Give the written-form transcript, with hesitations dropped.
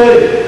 sei.